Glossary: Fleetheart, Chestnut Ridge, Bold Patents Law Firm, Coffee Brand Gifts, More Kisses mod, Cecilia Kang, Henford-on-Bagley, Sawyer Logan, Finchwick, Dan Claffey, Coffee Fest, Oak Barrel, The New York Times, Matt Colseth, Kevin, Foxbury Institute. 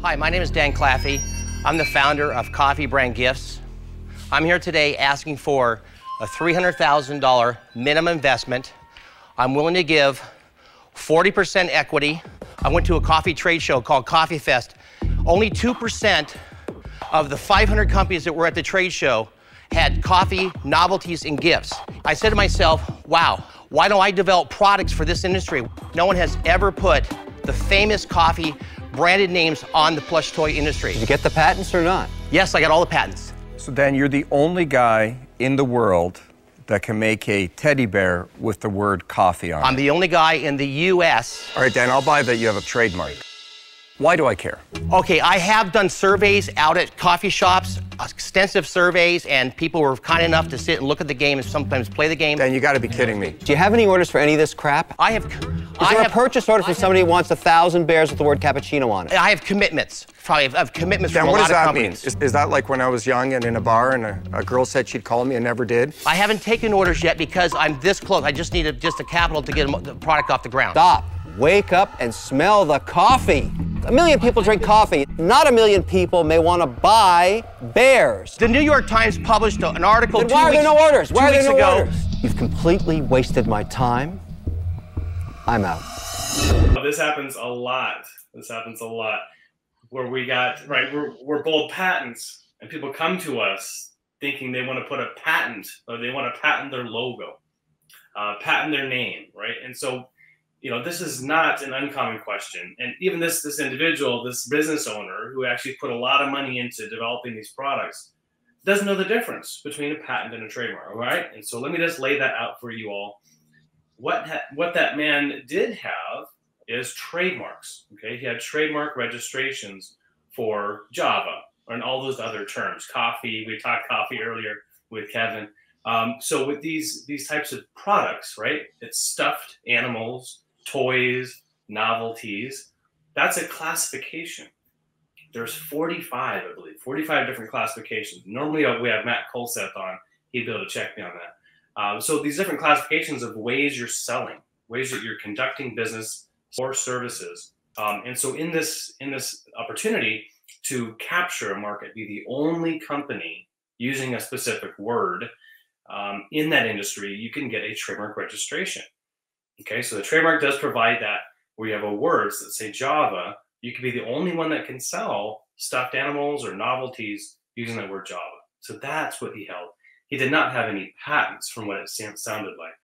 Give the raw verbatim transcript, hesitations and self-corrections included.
Hi, my name is Dan Claffey. I'm the founder of Coffee Brand Gifts. I'm here today asking for a three hundred thousand dollars minimum investment. I'm willing to give forty percent equity. I went to a coffee trade show called Coffee Fest. Only two percent of the five hundred companies that were at the trade show had coffee, novelties, and gifts. I said to myself, wow, why don't I develop products for this industry? No one has ever put the famous coffee branded names on the plush toy industry. Did you get the patents or not? Yes, I got all the patents. So Dan, you're the only guy in the world that can make a teddy bear with the word coffee on it. I'm the only guy in the U S All right, Dan, I'll buy that you have a trademark. Why do I care? Okay, I have done surveys out at coffee shops, extensive surveys, and people were kind enough to sit and look at the game and sometimes play the game. Dan, you gotta be kidding me. Do you have any orders for any of this crap? I have... Is there a purchase order for somebody who wants a thousand bears with the word cappuccino on it? I have commitments. Probably I have commitments from a lot of companies. What does that mean? Is, is that like when I was young and in a bar and a, a girl said she'd call me and never did? I haven't taken orders yet because I'm this close. I just need a, just the capital to get the product off the ground. Stop. Wake up and smell the coffee. A million people drink coffee. Not a million people may want to buy bears. The New York Times published an article two weeks ago. Why are there no orders? Why are there no orders? You've completely wasted my time. I'm out. This happens a lot. This happens a lot. Where we got, right, we're, we're bold patents, and people come to us thinking they want to put a patent, or they want to patent their logo, uh, patent their name, right? And so, you know, this is not an uncommon question. And even this, this individual, this business owner, who actually put a lot of money into developing these products, doesn't know the difference between a patent and a trademark, right? And so let me just lay that out for you all. What, ha what that man did have is trademarks, okay? He had trademark registrations for Java and all those other terms. Coffee, we talked coffee earlier with Kevin. Um, so with these, these types of products, right? It's stuffed animals, toys, novelties. That's a classification. There's forty-five, I believe, forty-five different classifications. Normally we have Matt Colseth on. He'd be able to check me on that. Um, so these different classifications of ways you're selling, ways that you're conducting business or services. Um, and so in this, in this opportunity to capture a market, be the only company using a specific word um, in that industry, you can get a trademark registration. Okay, so the trademark does provide that where you have a words that say Java, you can be the only one that can sell stuffed animals or novelties using that word Java. So that's what he held. He did not have any patents from what it sounded like.